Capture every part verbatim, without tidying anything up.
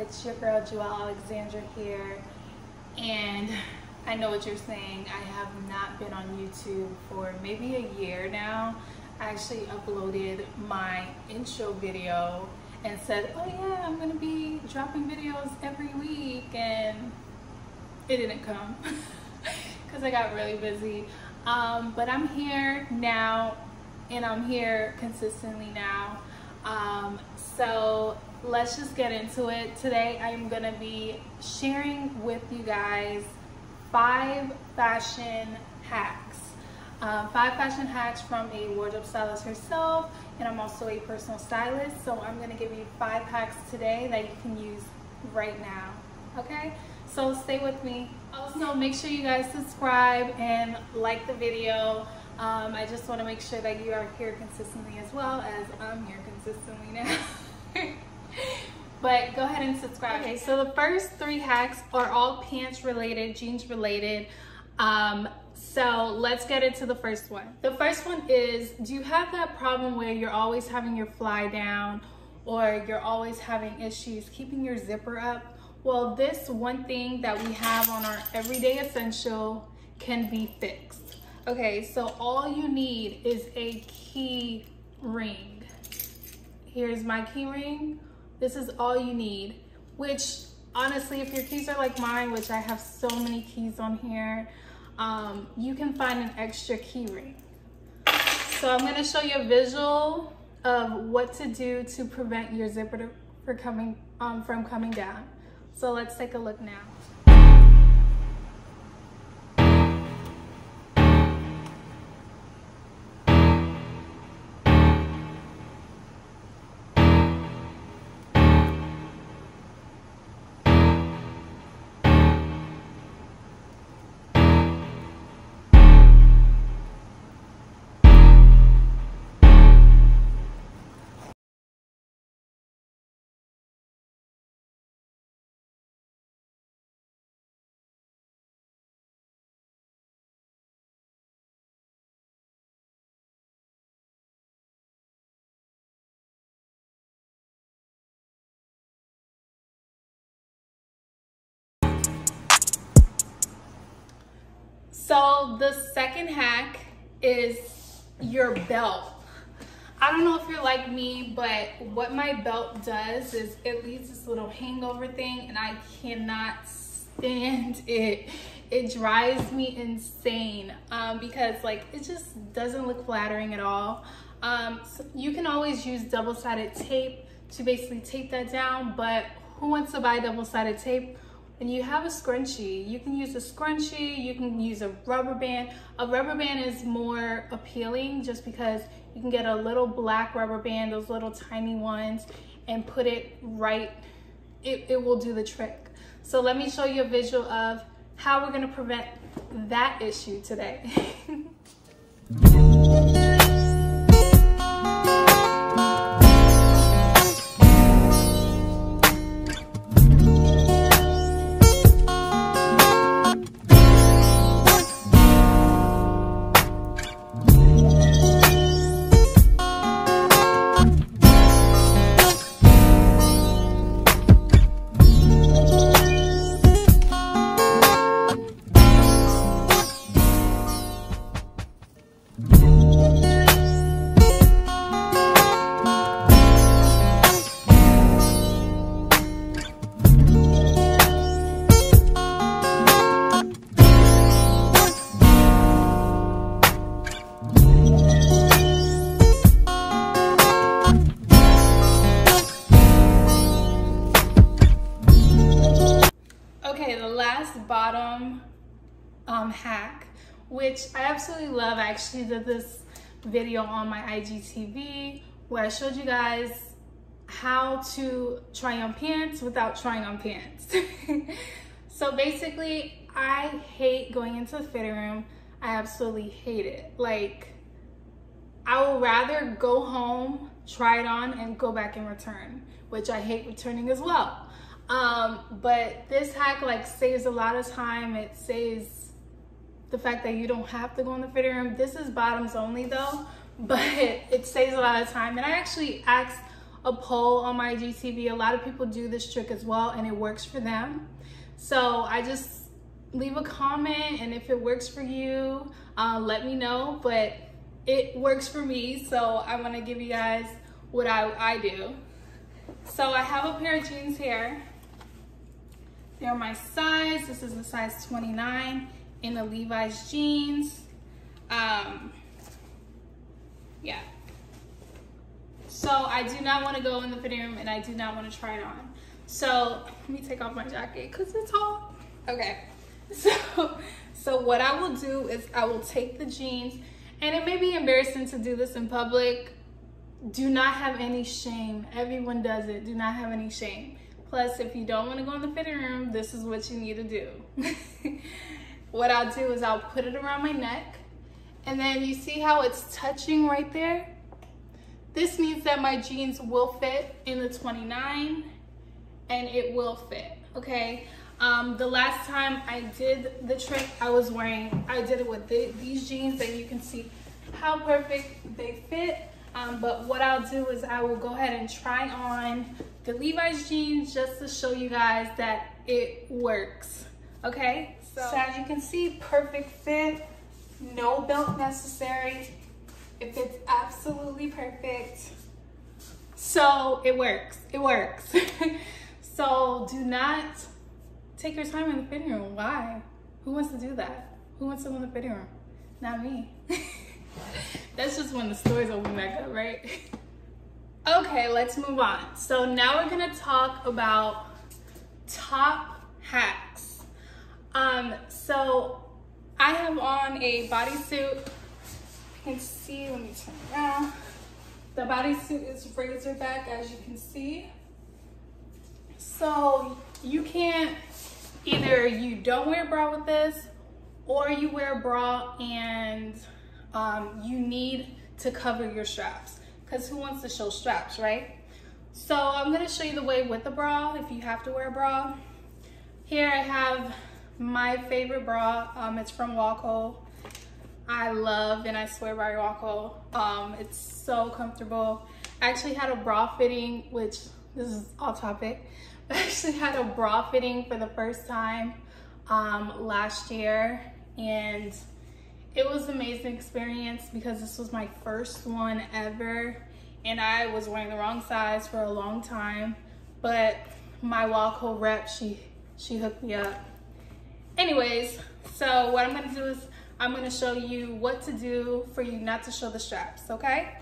It's your girl Juelle Alexandra here, and I know what you're saying. I have not been on YouTube for maybe a year now. I actually uploaded my intro video and said, oh yeah, I'm gonna be dropping videos every week, and it didn't come because I got really busy. Um, but I'm here now, and I'm here consistently now. Um, so let's just get into it. Today I'm gonna be sharing with you guys five fashion hacks. Um, five fashion hacks from a wardrobe stylist herself, and I'm also a personal stylist. So I'm gonna give you five hacks today that you can use right now, okay? So stay with me. Also, make sure you guys subscribe and like the video. Um, I just want to make sure that you are here consistently as well as I'm here consistently now. But go ahead and subscribe. Okay, so the first three hacks are all pants related, jeans related. Um, so let's get into the first one. The first one is, do you have that problem where you're always having your fly down or you're always having issues keeping your zipper up? Well, this one thing that we have on our Everyday Essential can be fixed. Okay, so all you need is a key ring. Here's my key ring. This is all you need, which honestly, if your keys are like mine, which I have so many keys on here, um, you can find an extra key ring. So I'm gonna show you a visual of what to do to prevent your zipper to, for coming, um, from coming down. So let's take a look now. So the second hack is your belt. I don't know if you're like me, but what my belt does is it leaves this little hangover thing, and I cannot stand it. It drives me insane um, because like it just doesn't look flattering at all. Um, so you can always use double-sided tape to basically tape that down, but who wants to buy double-sided tape? And you have a scrunchie. You can use a scrunchie, you can use a rubber band. A rubber band is more appealing just because you can get a little black rubber band, those little tiny ones, and put it right, it, it will do the trick. So let me show you a visual of how we're gonna prevent that issue today. Bottom um, hack, which I absolutely love. I actually did this video on my I G T V where I showed you guys how to try on pants without trying on pants. So basically, I hate going into the fitting room. I absolutely hate it. Like, I would rather go home, try it on, and go back and return, which I hate returning as well. Um, but this hack like saves a lot of time. It saves the fact that you don't have to go in the fitting room. This is bottoms only though, but it saves a lot of time. And I actually asked a poll on my I G T V. A lot of people do this trick as well, and it works for them. So I just leave a comment, and if it works for you, uh, let me know. But it works for me, so I want to give you guys what I, I do. So I have a pair of jeans here. They're my size. This is a size twenty-nine in the Levi's jeans. Um, yeah. So I do not want to go in the fitting room, and I do not want to try it on. So let me take off my jacket because it's hot. Okay. So, so what I will do is I will take the jeans, and it may be embarrassing to do this in public. Do not have any shame. Everyone does it. Do not have any shame. Plus, if you don't want to go in the fitting room, this is what you need to do. What I'll do is I'll put it around my neck, and then you see how it's touching right there? This means that my jeans will fit in the twenty-nine, and it will fit, okay? Um, the last time I did the trick I was wearing, I did it with the, these jeans, and you can see how perfect they fit. Um, but what I'll do is I will go ahead and try on the Levi's jeans just to show you guys that it works, okay? So, so as you can see, perfect fit, no belt necessary. It fits absolutely perfect. So it works, it works. So do not take your time in the fitting room. Why? Who wants to do that? Who wants to go in the fitting room? Not me. That's just when the stores open back up, right? Okay, let's move on. So now we're gonna talk about top hacks. Um, so I have on a bodysuit. You can see, let me turn around. The bodysuit is razorback, as you can see. So you can't, either you don't wear a bra with this, or you wear a bra and um, you need to cover your straps, because who wants to show straps, right? So I'm gonna show you the way with the bra, if you have to wear a bra. Here I have my favorite bra. Um, it's from Wacoal. I love and I swear by Wacoal. Um, it's so comfortable. I actually had a bra fitting, which this is off topic. I actually had a bra fitting for the first time um, last year, and it was an amazing experience because this was my first one ever, and I was wearing the wrong size for a long time, but my Wacoal rep, she, she hooked me up. Anyways, so what I'm gonna do is I'm gonna show you what to do for you not to show the straps, okay?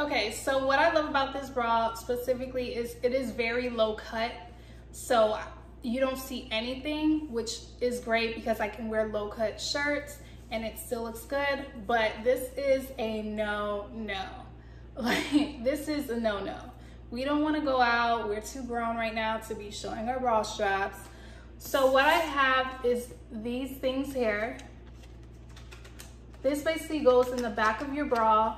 Okay, so what I love about this bra specifically is it is very low cut. So you don't see anything, which is great because I can wear low cut shirts and it still looks good, but this is a no-no. Like, this is a no-no. We don't wanna go out, we're too grown right now to be showing our bra straps. So what I have is these things here. This basically goes in the back of your bra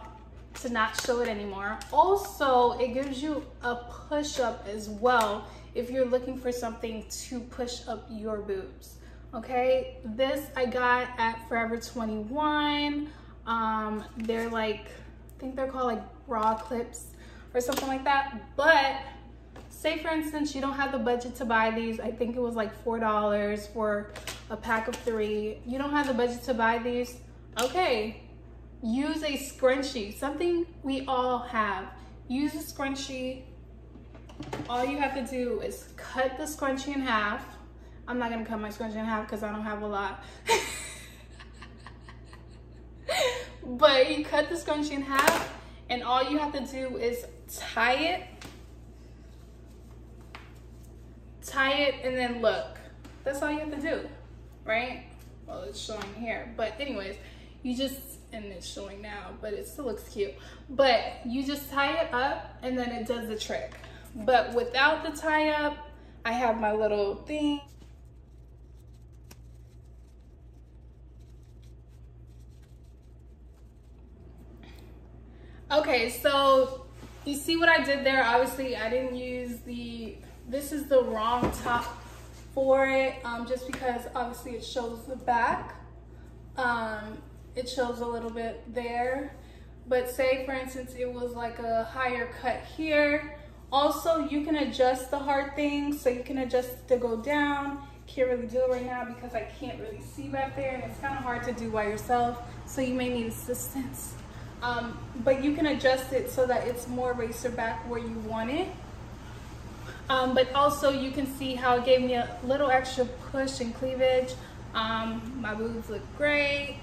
to not show it anymore. Also, it gives you a push up as well if you're looking for something to push up your boobs, okay? This I got at Forever twenty-one. Um, they're like, I think they're called like bra clips or something like that. But say for instance, you don't have the budget to buy these. I think it was like four dollars for a pack of three. You don't have the budget to buy these. Okay, use a scrunchie, something we all have. Use a scrunchie. All you have to do is cut the scrunchie in half. I'm not gonna cut my scrunchie in half because I don't have a lot. But you cut the scrunchie in half, and all you have to do is tie it. Tie it and then look. That's all you have to do, right? Well, it's showing here, but anyways, you just, and it's showing now, but it still looks cute. But you just tie it up and then it does the trick. But without the tie up, I have my little thing. Okay, so you see what I did there? Obviously, I didn't use the, this is the wrong top for it, um, just because obviously it shows the back. Um, it shows a little bit there, but say for instance, it was like a higher cut here, Also, you can adjust the hard things, so you can adjust to go down. Can't really do it right now because I can't really see back there, and it's kind of hard to do by yourself, so you may need assistance. Um, but you can adjust it so that it's more racer back where you want it. Um, but also you can see how it gave me a little extra push and cleavage. Um, my boobs look great.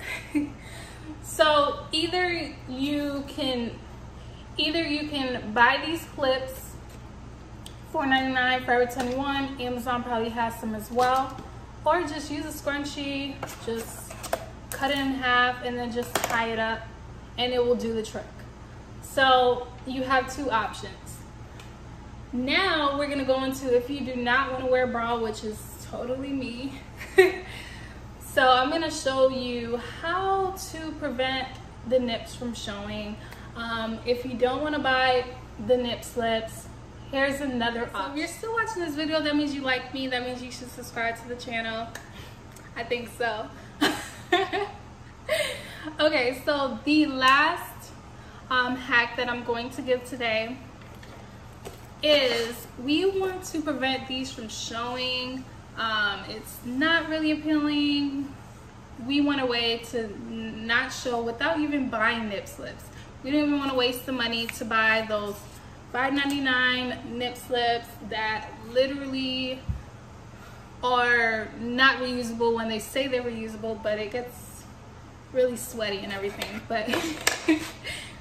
So either you can either you can buy these clips, four ninety-nine, Forever twenty-one, Amazon probably has some as well, or just use a scrunchie, just cut it in half and then just tie it up and it will do the trick. So you have two options. Now we're gonna go into if you do not want to wear a bra, which is totally me. So I'm gonna show you how to prevent the nips from showing. Um, if you don't want to buy the nip slips, here's another option. If you're still watching this video, that means you like me. That means you should subscribe to the channel. I think so. Okay, so the last um, hack that I'm going to give today is we want to prevent these from showing. Um, it's not really appealing. We want a way to not show without even buying nip slips. We don't even want to waste the money to buy those five ninety-nine nip slips that literally are not reusable when they say they're reusable, but it gets really sweaty and everything. But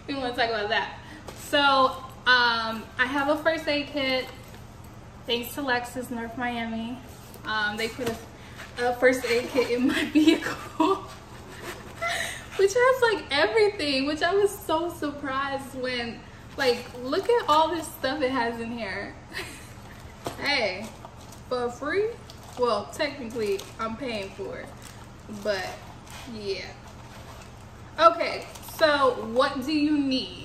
we want to talk about that. So Um, I have a first aid kit, thanks to Lexus North Miami. Um, they put a, a first aid kit in my vehicle, which has like everything, which I was so surprised when, like, look at all this stuff it has in here. Hey, for free? Well, technically I'm paying for it, but yeah. Okay, so what do you need?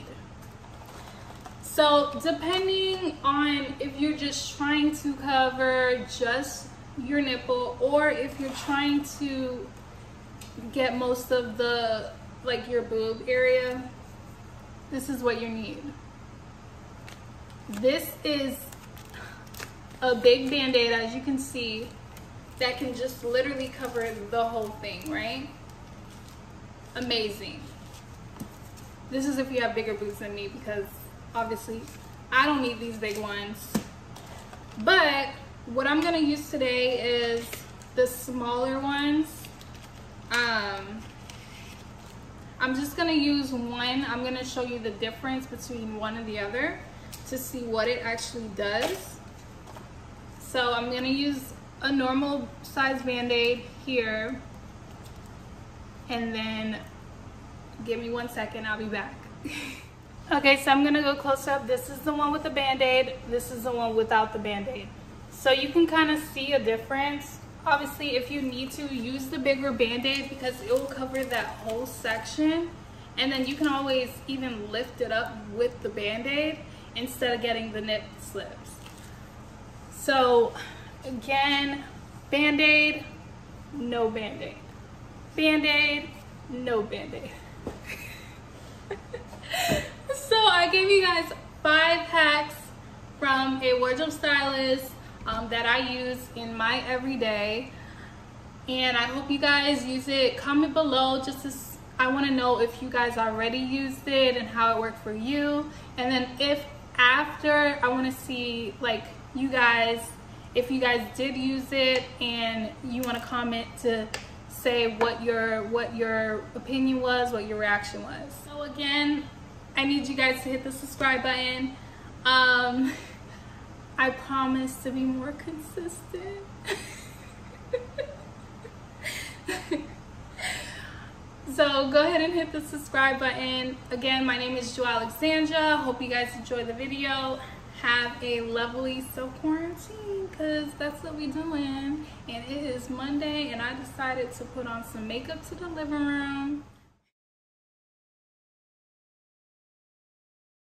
So depending on if you're just trying to cover just your nipple, or if you're trying to get most of the, like, your boob area, this is what you need. This is a big Band-Aid, as you can see, that can just literally cover the whole thing, right? Amazing. This is if you have bigger boobs than me, because obviously I don't need these big ones. But what I'm gonna use today is the smaller ones. um I'm just gonna use one. I'm gonna show you the difference between one and the other to see what it actually does. So I'm gonna use a normal size Band-Aid here, and then give me one second, I'll be back. Okay, so I'm gonna go close up. This is the one with the Band-Aid. This is the one without the Band-Aid. So you can kind of see a difference. Obviously, if you need to, use the bigger Band-Aid because it will cover that whole section. And then you can always even lift it up with the Band-Aid instead of getting the nip slips. So again, Band-Aid, no Band-Aid. Band-Aid, no Band-Aid. So I gave you guys five hacks from a wardrobe stylist um, that I use in my everyday, and I hope you guys use it. Comment below, just to, I want to know if you guys already used it and how it worked for you, and then if after, I want to see, like, you guys, if you guys did use it, and you want to comment to say what your what your opinion was, what your reaction was. So again, I need you guys to hit the subscribe button. Um, I promise to be more consistent. So go ahead and hit the subscribe button. Again, my name is Juelle Alexandra. Hope you guys enjoy the video. Have a lovely self-quarantine, because that's what we're doing. And it is Monday, and I decided to put on some makeup to the living room.